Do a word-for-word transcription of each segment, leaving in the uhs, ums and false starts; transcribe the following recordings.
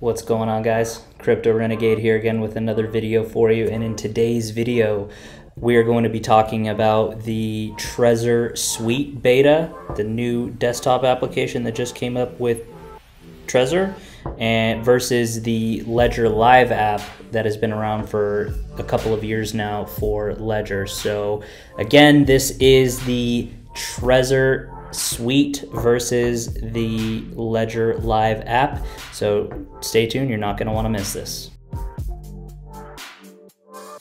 What's going on, guys? Crypto Renegade here again with another video for you, and in today's video we are going to be talking about the Trezor Suite beta, the new desktop application that just came up with Trezor, and versus the Ledger Live app that has been around for a couple of years now for Ledger. So again, this is the Trezor Suite versus the Ledger Live app. So stay tuned, you're not going to want to miss this. All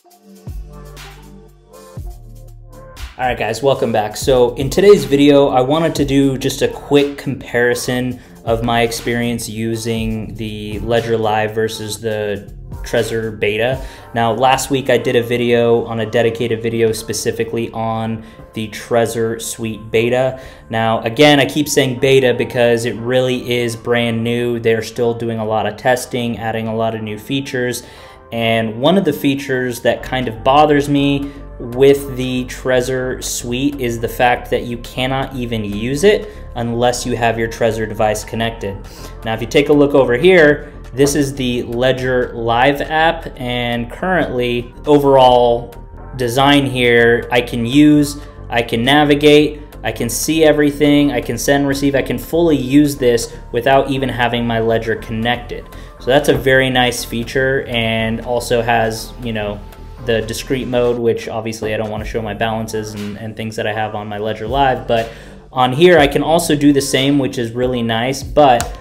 right, guys, welcome back. So in today's video, I wanted to do just a quick comparison of my experience using the Ledger Live versus the Trezor beta. Now, last week I did a video on a dedicated video specifically on the Trezor Suite beta. Now, again, I keep saying beta because it really is brand new. They're still doing a lot of testing, adding a lot of new features. And one of the features that kind of bothers me with the Trezor Suite is the fact that you cannot even use it unless you have your Trezor device connected. Now, if you take a look over here, this is the Ledger Live app, and currently overall design here, I can use, I can navigate, I can see everything, I can send, receive, I can fully use this without even having my Ledger connected. So that's a very nice feature, and also has, you know, the discrete mode, which obviously I don't want to show my balances and, and things that I have on my Ledger Live, but on here I can also do the same, which is really nice. But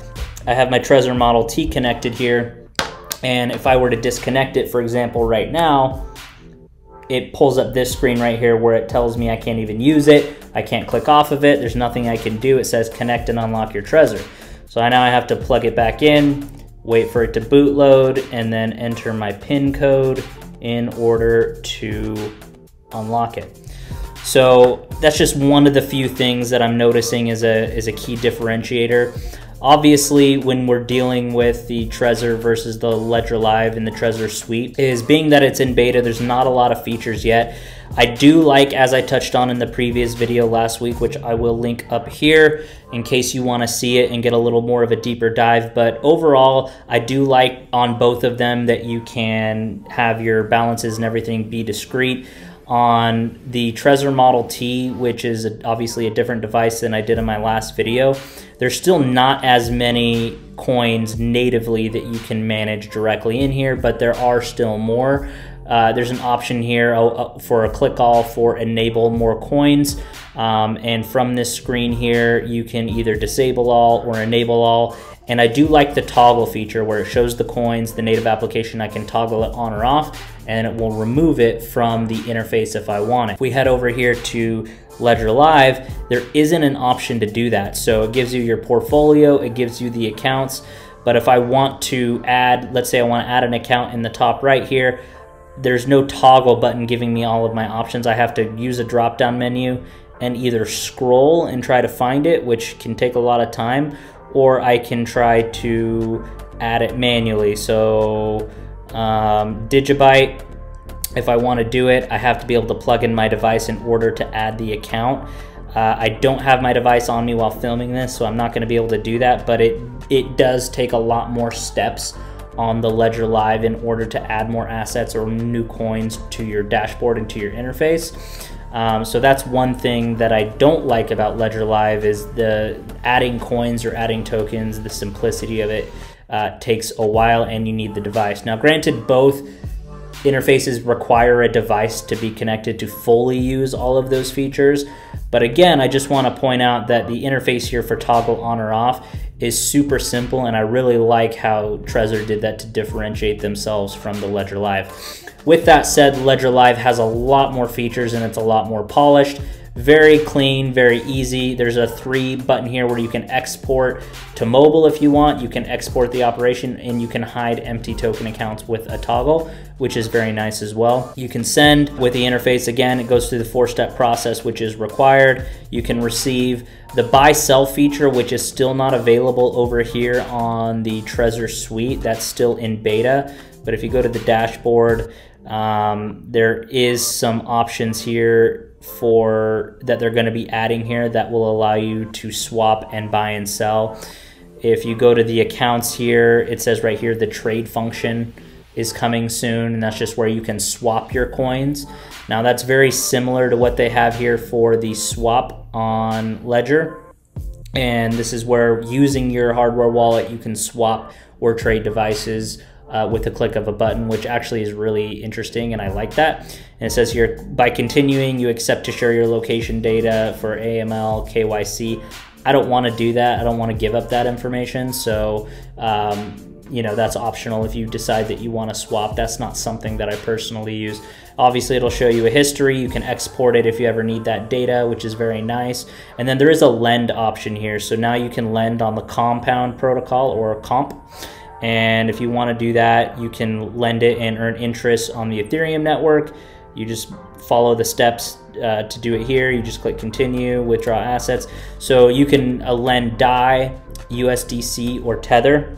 I have my Trezor Model T connected here, and if I were to disconnect it, for example, right now, it pulls up this screen right here where it tells me I can't even use it, I can't click off of it, there's nothing I can do. It says connect and unlock your Trezor. So now I have to plug it back in, wait for it to bootload, and then enter my PIN code in order to unlock it. So that's just one of the few things that I'm noticing is a, is a key differentiator. Obviously, when we're dealing with the Trezor versus the Ledger Live and the Trezor Suite, is being that it's in beta, there's not a lot of features yet. I do like, as I touched on in the previous video last week, which I will link up here in case you want to see it and get a little more of a deeper dive. But overall, I do like on both of them that you can have your balances and everything be discrete. On the Trezor Model T, which is obviously a different device than I did in my last video, there's still not as many coins natively that you can manage directly in here, but there are still more. Uh, there's an option here for a click all for enable more coins. Um, and from this screen here, you can either disable all or enable all. And I do like the toggle feature where it shows the coins, the native application, I can toggle it on or off, and it will remove it from the interface if I want it. If we head over here to Ledger Live, there isn't an option to do that. So it gives you your portfolio, it gives you the accounts, but if I want to add, let's say I want to add an account in the top right here, there's no toggle button giving me all of my options. I have to use a drop-down menu and either scroll and try to find it, which can take a lot of time, or I can try to add it manually. So um, Digibyte, if I want to do it, I have to be able to plug in my device in order to add the account. Uh, I don't have my device on me while filming this, so I'm not going to be able to do that, but it, it does take a lot more steps on the Ledger Live in order to add more assets or new coins to your dashboard and to your interface. Um, so that's one thing that I don't like about Ledger Live is the adding coins or adding tokens, the simplicity of it uh, takes a while and you need the device. Now granted, both interfaces require a device to be connected to fully use all of those features. But again, I just want to point out that the interface here for toggle on or off is super simple, and I really like how Trezor did that to differentiate themselves from the Ledger Live. With that said, Ledger Live has a lot more features and it's a lot more polished, very clean, very easy. There's a three button here where you can export to mobile if you want, you can export the operation, and you can hide empty token accounts with a toggle, which is very nice as well. You can send with the interface. Again, it goes through the four-step process, which is required. You can receive the buy-sell feature, which is still not available over here on the Trezor Suite. That's still in beta. But if you go to the dashboard, um, there is some options here for that they're going to be adding here that will allow you to swap and buy and sell. If you go to the accounts here, it says right here, the trade function is coming soon, and that's just where you can swap your coins. Now that's very similar to what they have here for the swap on Ledger. And this is where, using your hardware wallet, you can swap or trade devices Uh, with a click of a button, which actually is really interesting, and I like that. And it says here, by continuing, you accept to share your location data for A M L, K Y C. I don't want to do that. I don't want to give up that information. So, um, you know, that's optional if you decide that you want to swap. That's not something that I personally use. Obviously, it'll show you a history. You can export it if you ever need that data, which is very nice. And then there is a lend option here. So now you can lend on the Compound protocol or Comp. And if you want to do that, you can lend it and earn interest on the Ethereum network. You just follow the steps uh, to do it here. You just click continue, withdraw assets. So you can uh, lend Dai, U S D C, or Tether.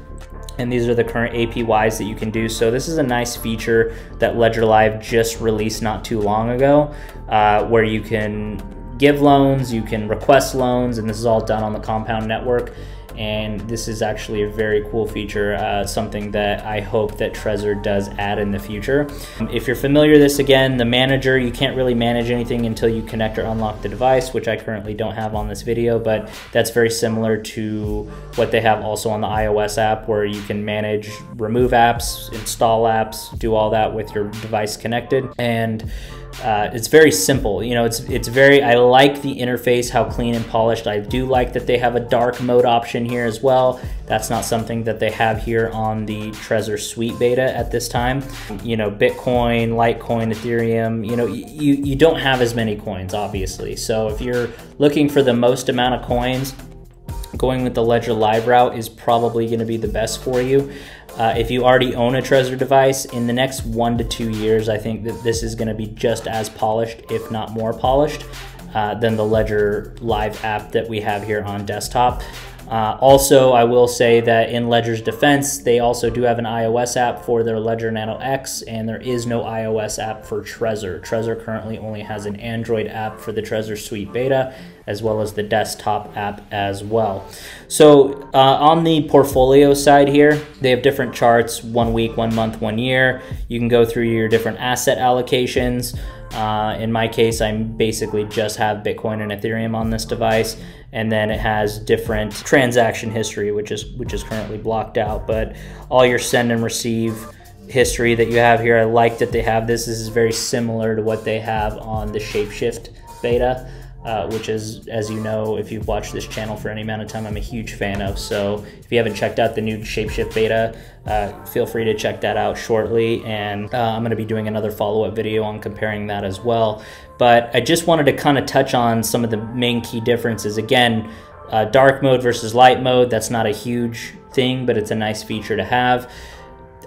And these are the current A P Ys that you can do. So this is a nice feature that Ledger Live just released not too long ago, uh, where you can give loans, you can request loans, and this is all done on the Compound network. And this is actually a very cool feature, uh, something that I hope that Trezor does add in the future. If you're familiar with this, again, the manager, you can't really manage anything until you connect or unlock the device, which I currently don't have on this video, but that's very similar to what they have also on the iOS app, where you can manage, remove apps, install apps, do all that with your device connected. And Uh, it's very simple, you know, it's it's very, I like the interface, how clean and polished. I do like that they have a dark mode option here as well. That's not something that they have here on the Trezor Suite beta at this time. You know, Bitcoin, Litecoin, Ethereum, you know, you, you don't have as many coins, obviously. So if you're looking for the most amount of coins, going with the Ledger Live route is probably going to be the best for you. Uh, if you already own a Trezor device, in the next one to two years, I think that this is going to be just as polished, if not more polished, uh, than the Ledger Live app that we have here on desktop. Uh, also, I will say that in Ledger's defense, they also do have an iOS app for their Ledger Nano X, and there is no iOS app for Trezor. Trezor currently only has an Android app for the Trezor Suite beta, as well as the desktop app as well. So uh, on the portfolio side here, they have different charts, one week, one month, one year. You can go through your different asset allocations. Uh, in my case, I basically just have Bitcoin and Ethereum on this device, and then it has different transaction history, which is which is currently blocked out. But all your send and receive history that you have here, I like that they have this. This is very similar to what they have on the ShapeShift beta, uh, which is, as you know, if you've watched this channel for any amount of time, I'm a huge fan of. So if you haven't checked out the new ShapeShift beta, Uh, feel free to check that out shortly, and uh, I'm going to be doing another follow-up video on comparing that as well. But I just wanted to kind of touch on some of the main key differences. Again, uh, dark mode versus light mode, that's not a huge thing, but it's a nice feature to have.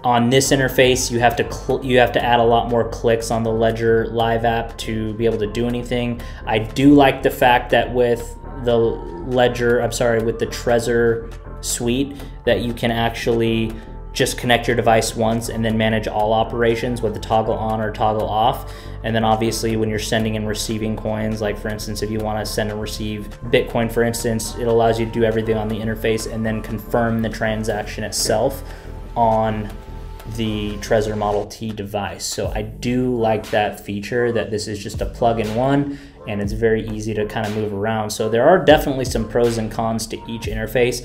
On this interface, you have to you have to add a lot more clicks on the Ledger Live app to be able to do anything. I do like the fact that with the Ledger, I'm sorry, with the Trezor Suite, that you can actually just connect your device once and then manage all operations with the toggle on or toggle off. And then obviously when you're sending and receiving coins, like for instance, if you want to send and receive Bitcoin, for instance, it allows you to do everything on the interface and then confirm the transaction itself on the Trezor Model T device. So I do like that feature, that this is just a plug-in-one, and it's very easy to kind of move around. So there are definitely some pros and cons to each interface.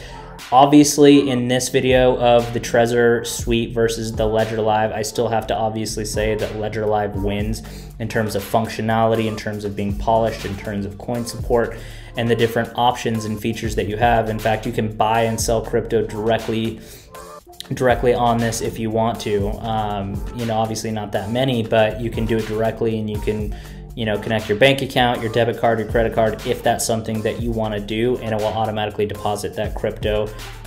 Obviously, in this video of the Trezor Suite versus the Ledger Live, I still have to obviously say that Ledger Live wins in terms of functionality, in terms of being polished, in terms of coin support, and the different options and features that you have. In fact, you can buy and sell crypto directly directly on this if you want to. Um, you know, obviously not that many, but you can do it directly, and you can, you know, connect your bank account, your debit card, your credit card, if that's something that you want to do, and it will automatically deposit that crypto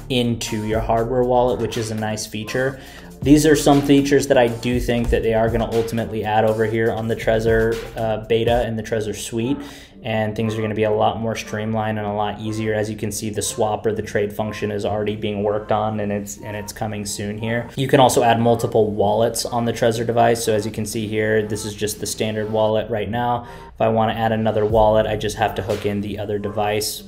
into your hardware wallet, which is a nice feature. These are some features that I do think that they are going to ultimately add over here on the Trezor uh, beta and the Trezor Suite, and things are going to be a lot more streamlined and a lot easier. As you can see, the swap or the trade function is already being worked on, and it's and it's coming soon here. You can also add multiple wallets on the Trezor device. So as you can see here, this is just the standard wallet right now. If I want to add another wallet, I just have to hook in the other device,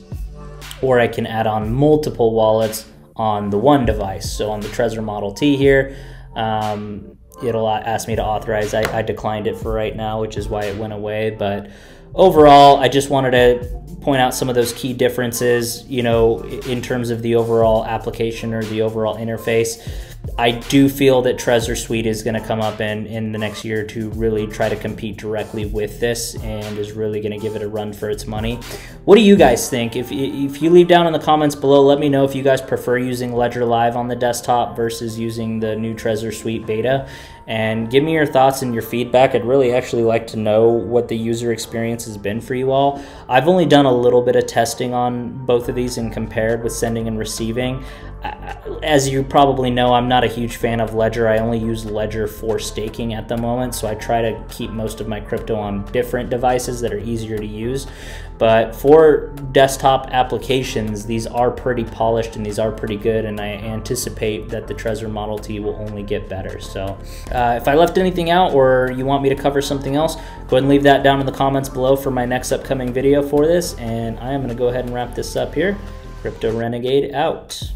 or I can add on multiple wallets on the one device. So on the Trezor Model T here, um, it'll ask me to authorize. I, I declined it for right now, which is why it went away. But overall, I just wanted to point out some of those key differences, you know, in terms of the overall application or the overall interface. I do feel that Trezor Suite is going to come up in, in the next year to really try to compete directly with this, and is really going to give it a run for its money. What do you guys think? If, if you leave down in the comments below, let me know if you guys prefer using Ledger Live on the desktop versus using the new Trezor Suite beta. And give me your thoughts and your feedback. I'd really actually like to know what the user experience has been for you all. I've only done a little bit of testing on both of these and compared with sending and receiving. As you probably know, I'm not a huge fan of Ledger. I only use Ledger for staking at the moment, so I try to keep most of my crypto on different devices that are easier to use. But for desktop applications, these are pretty polished and these are pretty good, and I anticipate that the Trezor Model T will only get better. So uh, if I left anything out or you want me to cover something else, go ahead and leave that down in the comments below for my next upcoming video for this. And I am going to go ahead and wrap this up here. Crypto Renegade out.